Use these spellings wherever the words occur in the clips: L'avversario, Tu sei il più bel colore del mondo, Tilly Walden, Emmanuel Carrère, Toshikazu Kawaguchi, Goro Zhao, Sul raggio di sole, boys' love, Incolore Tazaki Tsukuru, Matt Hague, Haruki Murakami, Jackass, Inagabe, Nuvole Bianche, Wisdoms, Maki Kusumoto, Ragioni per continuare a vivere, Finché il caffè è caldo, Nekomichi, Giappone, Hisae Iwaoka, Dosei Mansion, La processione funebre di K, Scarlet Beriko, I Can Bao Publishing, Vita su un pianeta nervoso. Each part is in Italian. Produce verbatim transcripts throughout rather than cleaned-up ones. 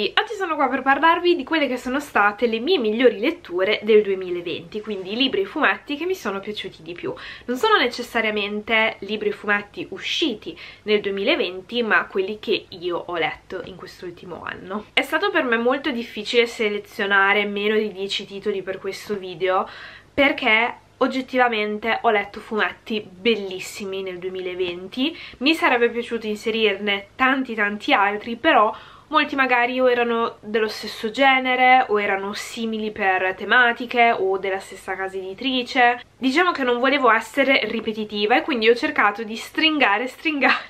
tutti, oggi sono qua per parlarvi di quelle che sono state le mie migliori letture del duemilaventi, quindi libri e fumetti che mi sono piaciuti di più. Non sono necessariamente libri e fumetti usciti nel duemilaventi, ma quelli che io ho letto in quest'ultimo anno. È stato per me molto difficile selezionare meno di dieci titoli per questo video, perché oggettivamente ho letto fumetti bellissimi nel duemilaventi, mi sarebbe piaciuto inserirne tanti tanti altri, però molti magari o erano dello stesso genere o erano simili per tematiche o della stessa casa editrice. Diciamo che non volevo essere ripetitiva e quindi ho cercato di stringare, stringare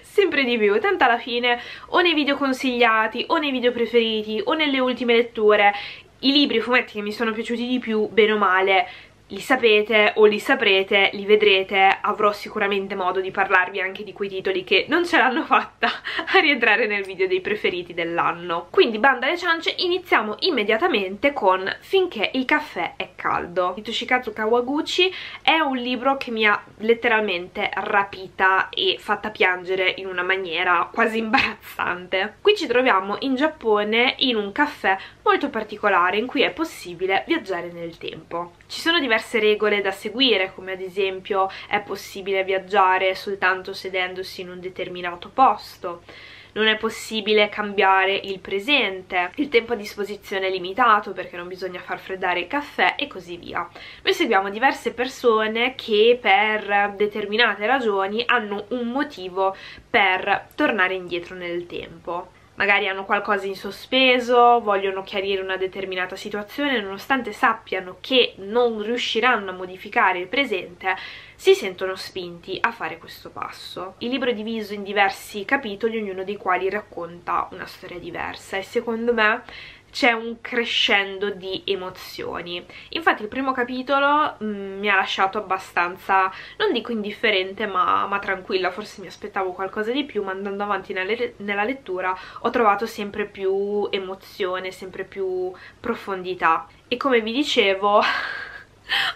sempre di più, tanto alla fine o nei video consigliati o nei video preferiti o nelle ultime letture i libri e i fumetti che mi sono piaciuti di più, bene o male, li sapete o li saprete, li vedrete, avrò sicuramente modo di parlarvi anche di quei titoli che non ce l'hanno fatta a rientrare nel video dei preferiti dell'anno. Quindi bando alle ciance, iniziamo immediatamente con Finché il caffè è caldo di Toshikazu Kawaguchi. È un libro che mi ha letteralmente rapita e fatta piangere in una maniera quasi imbarazzante. Qui ci troviamo in Giappone in un caffè molto particolare in cui è possibile viaggiare nel tempo. Ci sono diversi regole da seguire, come ad esempio è possibile viaggiare soltanto sedendosi in un determinato posto, non è possibile cambiare il presente, il tempo a disposizione è limitato perché non bisogna far freddare il caffè e così via. Noi seguiamo diverse persone che per determinate ragioni hanno un motivo per tornare indietro nel tempo. Magari hanno qualcosa in sospeso, vogliono chiarire una determinata situazione, nonostante sappiano che non riusciranno a modificare il presente, si sentono spinti a fare questo passo. Il libro è diviso in diversi capitoli, ognuno dei quali racconta una storia diversa e secondo me c'è un crescendo di emozioni. Infatti il primo capitolo mh, mi ha lasciato abbastanza, non dico indifferente, ma, ma tranquilla, forse mi aspettavo qualcosa di più, ma andando avanti nelle, nella lettura ho trovato sempre più emozione, sempre più profondità e, come vi dicevo,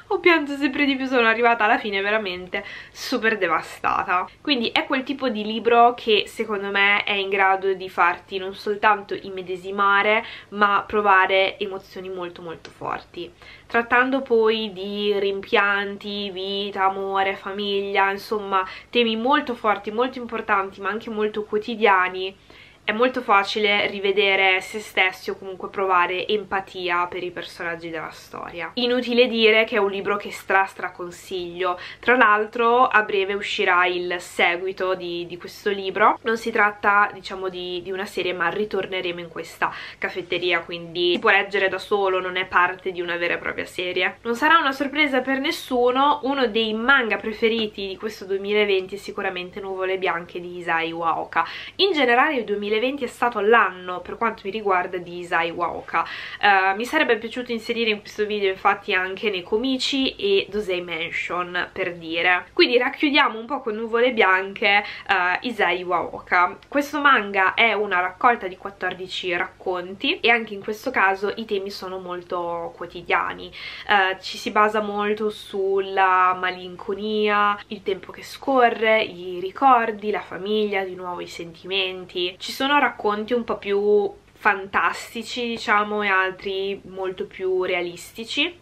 ho pianto sempre di più, sono arrivata alla fine veramente super devastata. Quindi è quel tipo di libro che secondo me è in grado di farti non soltanto immedesimare, ma provare emozioni molto molto forti. Trattando poi di rimpianti, vita, amore, famiglia, insomma temi molto forti, molto importanti, ma anche molto quotidiani, è molto facile rivedere se stessi o comunque provare empatia per i personaggi della storia. Inutile dire che è un libro che stra stra consiglio. Tra l'altro a breve uscirà il seguito di, di questo libro. Non si tratta, diciamo, di, di una serie, ma ritorneremo in questa caffetteria, quindi si può leggere da solo, non è parte di una vera e propria serie. Non sarà una sorpresa per nessuno, uno dei manga preferiti di questo duemilaventi è sicuramente Nuvole Bianche di Hisae Iwaoka. In generale il duemilaventi è stato l'anno, per quanto mi riguarda, di Hisae Iwaoka. Uh, mi sarebbe piaciuto inserire in questo video infatti anche Nekomichi e Dosei Mansion, per dire. Quindi racchiudiamo un po' con Nuvole Bianche uh, Hisae Iwaoka. Questo manga è una raccolta di quattordici racconti e anche in questo caso i temi sono molto quotidiani. Uh, ci si basa molto sulla malinconia, il tempo che scorre, i ricordi, la famiglia, di nuovo i sentimenti. Ci Ci sono racconti un po' più fantastici, diciamo, e altri molto più realistici.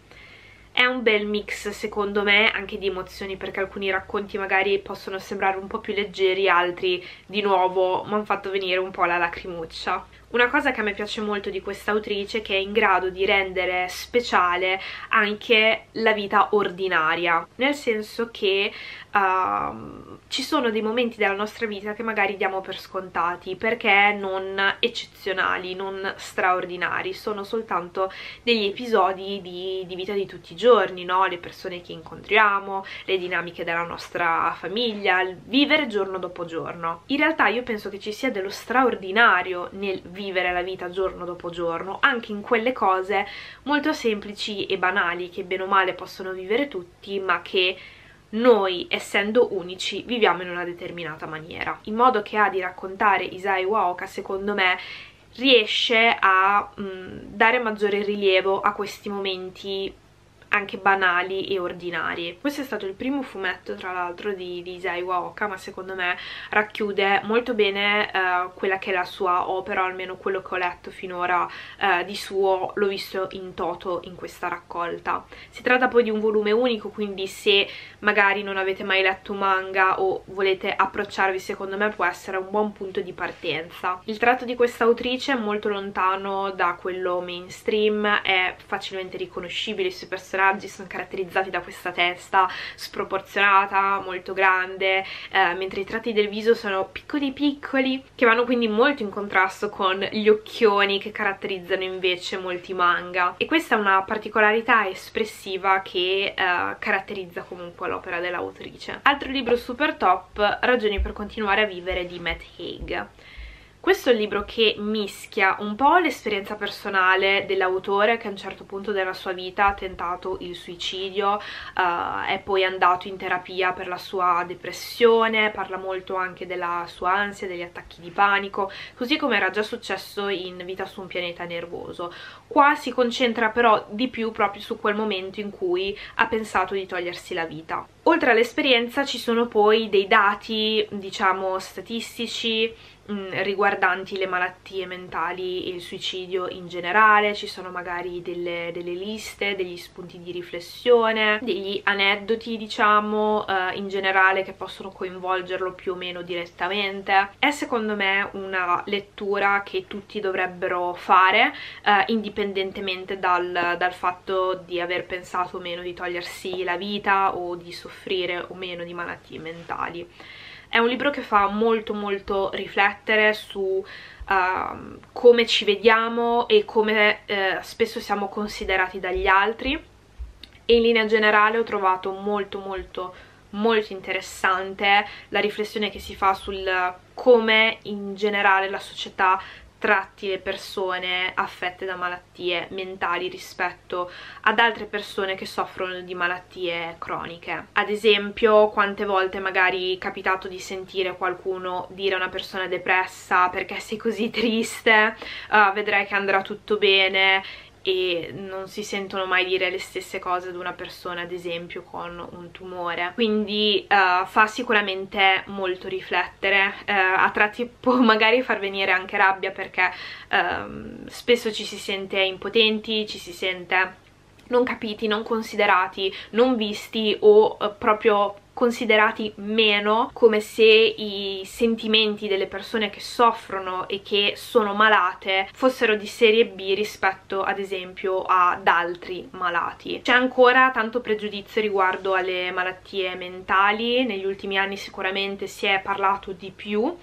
È un bel mix, secondo me, anche di emozioni, perché alcuni racconti magari possono sembrare un po' più leggeri, altri di nuovo mi hanno fatto venire un po' la lacrimuccia. Una cosa che a me piace molto di questa autrice è che è in grado di rendere speciale anche la vita ordinaria, nel senso che uh, ci sono dei momenti della nostra vita che magari diamo per scontati perché non eccezionali, non straordinari, sono soltanto degli episodi di, di vita di tutti i giorni, no? Le persone che incontriamo, le dinamiche della nostra famiglia, il vivere giorno dopo giorno. In realtà io penso che ci sia dello straordinario nel vivere la vita giorno dopo giorno, anche in quelle cose molto semplici e banali che bene o male possono vivere tutti, ma che noi, essendo unici, viviamo in una determinata maniera. Il modo che ha di raccontare Hisae Iwaoka, secondo me, riesce a mh, dare maggiore rilievo a questi momenti anche banali e ordinarie. Questo è stato il primo fumetto, tra l'altro, di, di Hisae Iwaoka, ma secondo me racchiude molto bene eh, quella che è la sua opera, almeno quello che ho letto finora eh, di suo l'ho visto in toto in questa raccolta. Si tratta poi di un volume unico, quindi se magari non avete mai letto manga o volete approcciarvi, secondo me può essere un buon punto di partenza. Il tratto di questa autrice è molto lontano da quello mainstream, è facilmente riconoscibile, i suoi personaggi sono caratterizzati da questa testa sproporzionata, molto grande, eh, mentre i tratti del viso sono piccoli piccoli, che vanno quindi molto in contrasto con gli occhioni che caratterizzano invece molti manga, e questa è una particolarità espressiva che eh, caratterizza comunque l'opera dell'autrice. Altro libro super top, Ragioni per continuare a vivere di Matt Hague. Questo è un libro che mischia un po' l'esperienza personale dell'autore, che a un certo punto della sua vita ha tentato il suicidio, uh, è poi andato in terapia per la sua depressione, parla molto anche della sua ansia, degli attacchi di panico, così come era già successo in Vita su un pianeta nervoso. Qua si concentra però di più proprio su quel momento in cui ha pensato di togliersi la vita. Oltre all'esperienza ci sono poi dei dati, diciamo, statistici, riguardanti le malattie mentali e il suicidio in generale. Ci sono magari delle, delle liste, degli spunti di riflessione, degli aneddoti, diciamo, eh, in generale, che possono coinvolgerlo più o meno direttamente. È secondo me una lettura che tutti dovrebbero fare, eh, indipendentemente dal, dal fatto di aver pensato o meno di togliersi la vita o di soffrire o meno di malattie mentali. È un libro che fa molto molto riflettere su uh, come ci vediamo e come uh, spesso siamo considerati dagli altri, e in linea generale ho trovato molto molto molto interessante la riflessione che si fa sul come in generale la società tratti le persone affette da malattie mentali rispetto ad altre persone che soffrono di malattie croniche. Ad esempio, quante volte magari è capitato di sentire qualcuno dire a una persona depressa: perché sei così triste, uh, vedrai che andrà tutto bene, e non si sentono mai dire le stesse cose ad una persona, ad esempio, con un tumore. Quindi uh, fa sicuramente molto riflettere, uh, a tratti può magari far venire anche rabbia, perché uh, spesso ci si sente impotenti, ci si sente non capiti, non considerati, non visti, o uh, proprio considerati meno, come se i sentimenti delle persone che soffrono e che sono malate fossero di serie B rispetto, ad esempio, ad altri malati. C'è ancora tanto pregiudizio riguardo alle malattie mentali, negli ultimi anni sicuramente si è parlato di più, uh,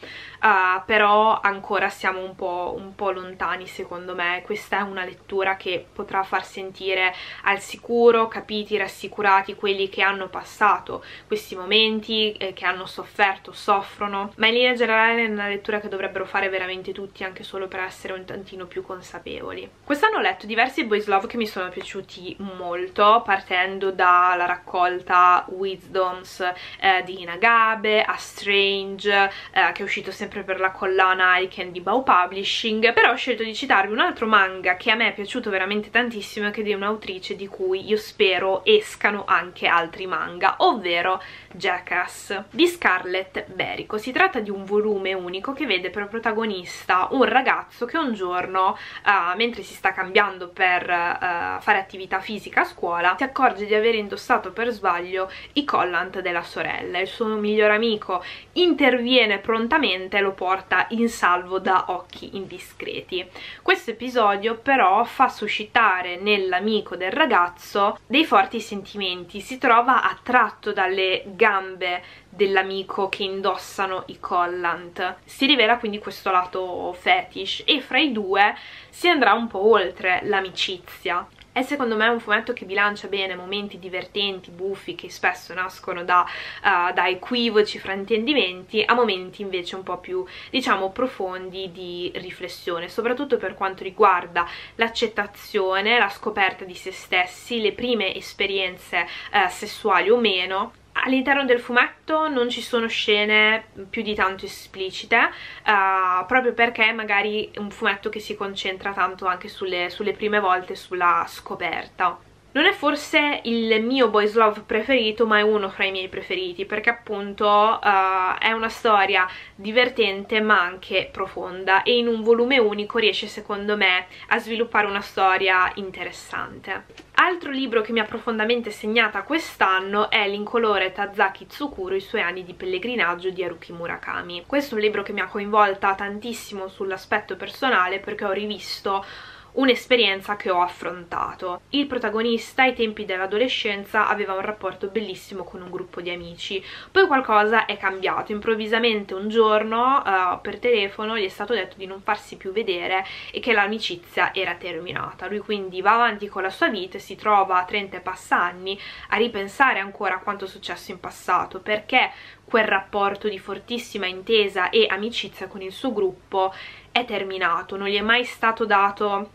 però ancora siamo un po', un po' lontani secondo me. Questa è una lettura che potrà far sentire al sicuro, capiti, rassicurati quelli che hanno passato questi momenti, eh, che hanno sofferto, soffrono, ma in linea generale è una lettura che dovrebbero fare veramente tutti, anche solo per essere un tantino più consapevoli. Quest'anno ho letto diversi boys love che mi sono piaciuti molto, partendo dalla raccolta Wisdoms eh, di Inagabe, a Strange, eh, che è uscito sempre per la collana I Can Bao Publishing, però ho scelto di citarvi un altro manga che a me è piaciuto veramente tantissimo e che è di un'autrice di cui io spero escano anche altri manga, ovvero Jackass di Scarlet Beriko. Si tratta di un volume unico che vede per protagonista un ragazzo che un giorno, uh, mentre si sta cambiando per uh, fare attività fisica a scuola, si accorge di aver indossato per sbaglio i collant della sorella. Il suo miglior amico interviene prontamente e lo porta in salvo da occhi indiscreti. Questo episodio però fa suscitare nell'amico del ragazzo dei forti sentimenti, si trova attratto dalle gambe dell'amico che indossano i collant. Si rivela quindi questo lato fetish e fra i due si andrà un po' oltre l'amicizia. È secondo me un fumetto che bilancia bene momenti divertenti, buffi, che spesso nascono da, uh, da equivoci, fraintendimenti, a momenti invece un po' più, diciamo, profondi di riflessione, soprattutto per quanto riguarda l'accettazione, la scoperta di se stessi, le prime esperienze uh, sessuali o meno. All'interno del fumetto non ci sono scene più di tanto esplicite, uh, proprio perché magari è un fumetto che si concentra tanto anche sulle, sulle prime volte, sulla scoperta. Non è forse il mio boys love preferito, ma è uno fra i miei preferiti, perché appunto uh, è una storia divertente ma anche profonda, e in un volume unico riesce secondo me a sviluppare una storia interessante. Altro libro che mi ha profondamente segnata quest'anno è L'Incolore Tazaki Tsukuru, i suoi anni di pellegrinaggio di Haruki Murakami. Questo è un libro che mi ha coinvolta tantissimo sull'aspetto personale, perché ho rivisto un'esperienza che ho affrontato. Il protagonista ai tempi dell'adolescenza aveva un rapporto bellissimo con un gruppo di amici, poi qualcosa è cambiato, improvvisamente un giorno uh, per telefono gli è stato detto di non farsi più vedere e che l'amicizia era terminata. Lui quindi va avanti con la sua vita e si trova a trenta e passa anni a ripensare ancora a quanto è successo in passato, perché quel rapporto di fortissima intesa e amicizia con il suo gruppo è terminato, non gli è mai stato dato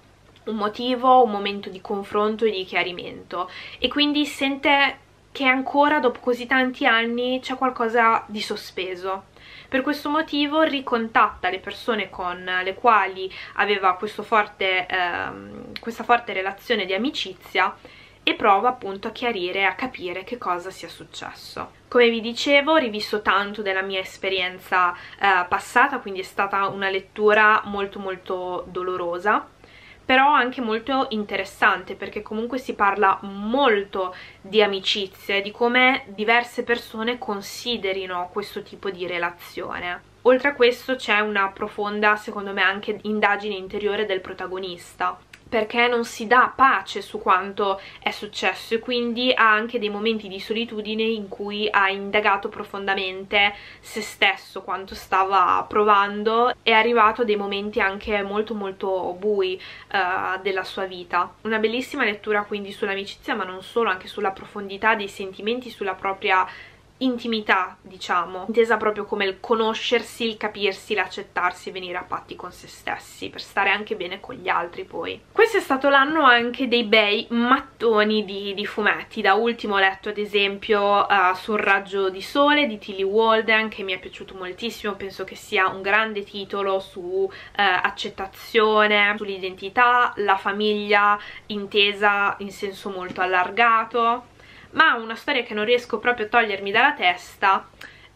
un motivo, un momento di confronto e di chiarimento, e quindi sente che ancora dopo così tanti anni c'è qualcosa di sospeso. Per questo motivo ricontatta le persone con le quali aveva questo forte, ehm, questa forte relazione di amicizia, e prova appunto a chiarire, a capire che cosa sia successo. Come vi dicevo, ho rivisto tanto della mia esperienza eh, passata, quindi è stata una lettura molto molto dolorosa, però anche molto interessante, perché comunque si parla molto di amicizia e di come diverse persone considerino questo tipo di relazione. Oltre a questo c'è una profonda, secondo me, anche indagine interiore del protagonista, perché non si dà pace su quanto è successo e quindi ha anche dei momenti di solitudine in cui ha indagato profondamente se stesso, quanto stava provando, è arrivato a dei momenti anche molto molto bui uh, della sua vita. Una bellissima lettura quindi sull'amicizia, ma non solo, anche sulla profondità dei sentimenti, sulla propria intimità, diciamo, intesa proprio come il conoscersi, il capirsi, l'accettarsi, venire a patti con se stessi per stare anche bene con gli altri. Poi questo è stato l'anno anche dei bei mattoni di, di fumetti. Da ultimo ho letto ad esempio uh, Sul raggio di sole di Tilly Walden, che mi è piaciuto moltissimo, penso che sia un grande titolo su uh, accettazione, sull'identità, la famiglia intesa in senso molto allargato. Ma una storia che non riesco proprio a togliermi dalla testa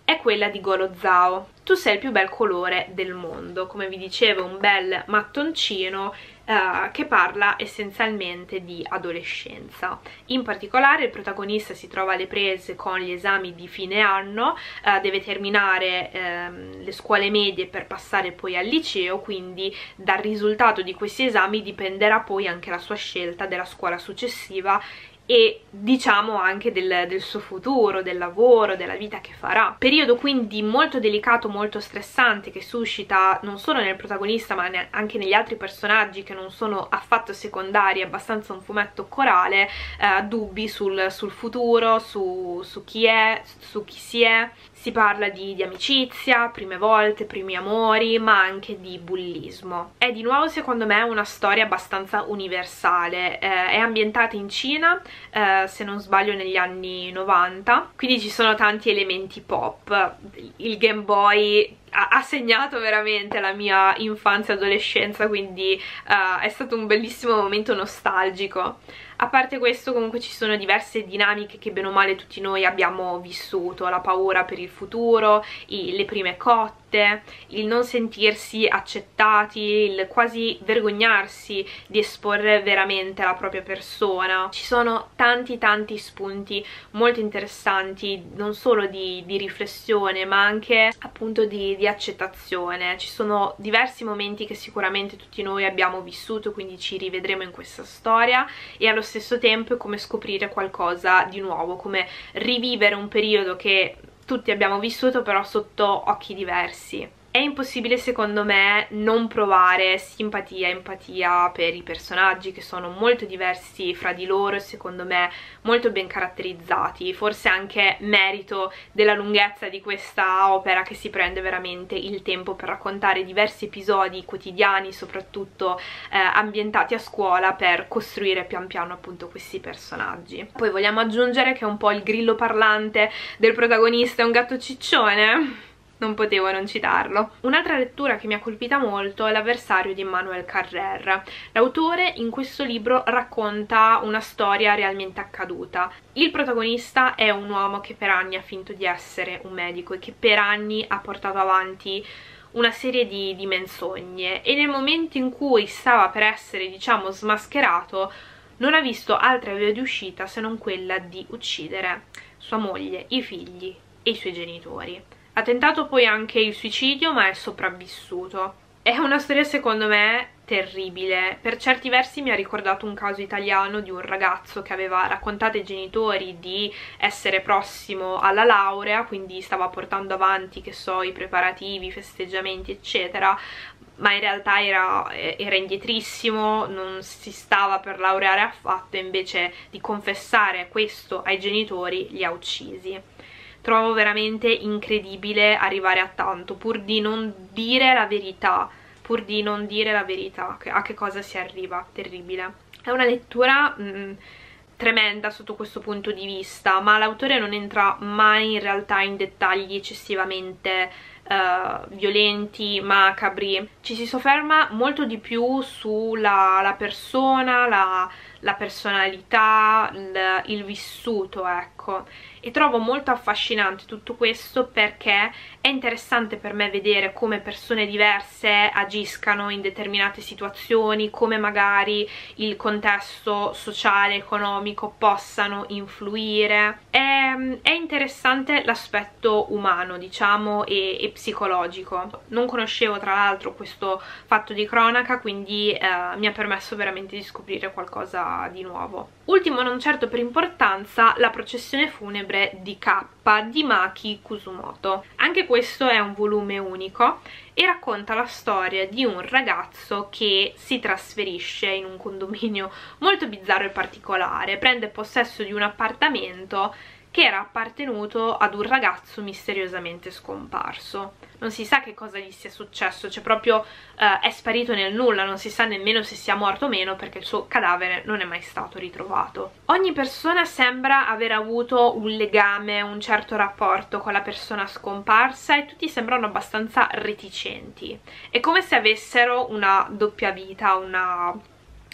è quella di Goro Zhao, Tu sei il più bel colore del mondo. Come vi dicevo, un bel mattoncino eh, che parla essenzialmente di adolescenza. In particolare il protagonista si trova alle prese con gli esami di fine anno, eh, deve terminare eh, le scuole medie per passare poi al liceo, quindi dal risultato di questi esami dipenderà poi anche la sua scelta della scuola successiva e diciamo anche del, del suo futuro, del lavoro, della vita che farà. Periodo quindi molto delicato, molto stressante, che suscita non solo nel protagonista ma ne anche negli altri personaggi che non sono affatto secondari, è abbastanza un fumetto corale, eh, dubbi sul, sul futuro, su, su chi è, su chi si è. Si parla di, di amicizia, prime volte, primi amori, ma anche di bullismo. È di nuovo secondo me una storia abbastanza universale, eh, è ambientata in Cina, eh, se non sbaglio negli anni novanta, quindi ci sono tanti elementi pop. Il Game Boy ha segnato veramente la mia infanzia e adolescenza, quindi uh, è stato un bellissimo momento nostalgico. A parte questo, comunque ci sono diverse dinamiche che bene o male tutti noi abbiamo vissuto: la paura per il futuro, i, le prime cotte, il non sentirsi accettati, il quasi vergognarsi di esporre veramente la propria persona. Ci sono tanti tanti spunti molto interessanti, non solo di, di riflessione ma anche appunto di di accettazione. Ci sono diversi momenti che sicuramente tutti noi abbiamo vissuto, quindi ci rivedremo in questa storia, e allo stesso tempo è come scoprire qualcosa di nuovo, come rivivere un periodo che tutti abbiamo vissuto però sotto occhi diversi. È impossibile secondo me non provare simpatia e empatia per i personaggi, che sono molto diversi fra di loro e secondo me molto ben caratterizzati, forse anche merito della lunghezza di questa opera, che si prende veramente il tempo per raccontare diversi episodi quotidiani, soprattutto eh, ambientati a scuola, per costruire pian piano appunto questi personaggi. Poi vogliamo aggiungere che un po' il grillo parlante del protagonista è un gatto ciccione? non potevo non citarlo. Un'altra lettura che mi ha colpita molto è L'avversario di Emmanuel Carrère. L'autore in questo libro racconta una storia realmente accaduta. Il protagonista è un uomo che per anni ha finto di essere un medico e che per anni ha portato avanti una serie di, di menzogne, e nel momento in cui stava per essere, diciamo, smascherato, non ha visto altra via di uscita se non quella di uccidere sua moglie, i figli e i suoi genitori. Ha tentato poi anche il suicidio, ma è sopravvissuto. È una storia, secondo me, terribile. Per certi versi mi ha ricordato un caso italiano di un ragazzo che aveva raccontato ai genitori di essere prossimo alla laurea, quindi stava portando avanti, che so, i preparativi, i festeggiamenti eccetera, ma in realtà era, era indietrissimo, non si stava per laureare affatto, e invece di confessare questo ai genitori li ha uccisi. Trovo veramente incredibile arrivare a tanto pur di non dire la verità, pur di non dire la verità, a che cosa si arriva, terribile. È una lettura mh, tremenda sotto questo punto di vista, ma l'autore non entra mai in realtà in dettagli eccessivamente uh, violenti, macabri. Ci si sofferma molto di più sulla la persona, la, la personalità, il, il vissuto, ecco. E trovo molto affascinante tutto questo, perché è interessante per me vedere come persone diverse agiscano in determinate situazioni, come magari il contesto sociale, economico possano influire. È, è interessante l'aspetto umano, diciamo, e, e psicologico. Non conoscevo tra l'altro questo fatto di cronaca, quindi eh, mi ha permesso veramente di scoprire qualcosa di nuovo. Ultimo, non certo per importanza, La processione funebre di K di Maki Kusumoto. Anche questo è un volume unico e racconta la storia di un ragazzo che si trasferisce in un condominio molto bizzarro e particolare. Prende possesso di un appartamento che era appartenuto ad un ragazzo misteriosamente scomparso. Non si sa che cosa gli sia successo, cioè proprio eh, è sparito nel nulla, non si sa nemmeno se sia morto o meno, perché il suo cadavere non è mai stato ritrovato. Ogni persona sembra aver avuto un legame, un certo rapporto con la persona scomparsa, e tutti sembrano abbastanza reticenti. È come se avessero una doppia vita, una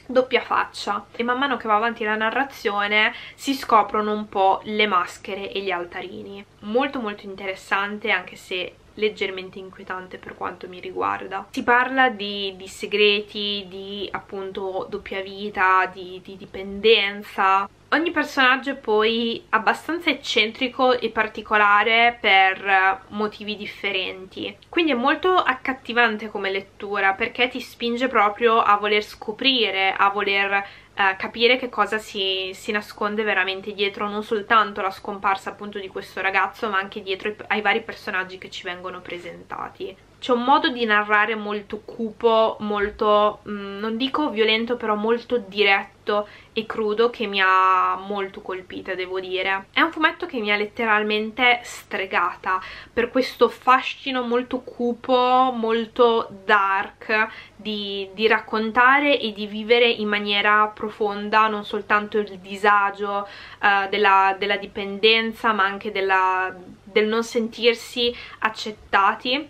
doppia faccia, e man mano che va avanti la narrazione si scoprono un po' le maschere e gli altarini. Molto molto interessante, anche se leggermente inquietante per quanto mi riguarda. Si parla di, di segreti, di appunto doppia vita, di, di dipendenza. Ogni personaggio è poi abbastanza eccentrico e particolare per motivi differenti, quindi è molto accattivante come lettura, perché ti spinge proprio a voler scoprire, a voler Uh, capire che cosa si, si nasconde veramente dietro non soltanto la scomparsa appunto di questo ragazzo, ma anche dietro i, ai vari personaggi che ci vengono presentati. C'è un modo di narrare molto cupo, molto, mh, non dico violento, però molto diretto e crudo, che mi ha molto colpita, devo dire. È un fumetto che mi ha letteralmente stregata per questo fascino molto cupo, molto dark, di, di raccontare e di vivere in maniera profonda non soltanto il disagio uh, della, della dipendenza, ma anche della, del non sentirsi accettati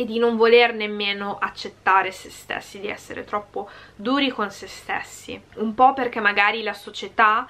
e di non voler nemmeno accettare se stessi, di essere troppo duri con se stessi, un po' perché magari la società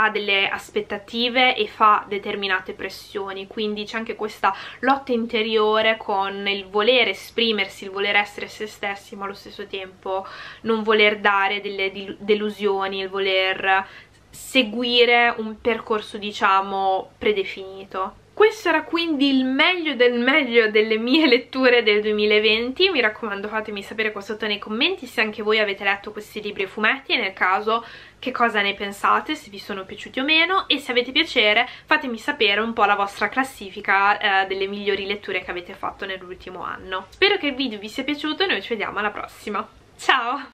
ha delle aspettative e fa determinate pressioni, quindi c'è anche questa lotta interiore con il volere esprimersi, il voler essere se stessi, ma allo stesso tempo non voler dare delle delusioni, il voler seguire un percorso, diciamo, predefinito. Questo era quindi il meglio del meglio delle mie letture del duemilaventi. Mi raccomando, fatemi sapere qua sotto nei commenti se anche voi avete letto questi libri e fumetti, e nel caso che cosa ne pensate, se vi sono piaciuti o meno, e se avete piacere fatemi sapere un po' la vostra classifica eh, delle migliori letture che avete fatto nell'ultimo anno. Spero che il video vi sia piaciuto e noi ci vediamo alla prossima. Ciao!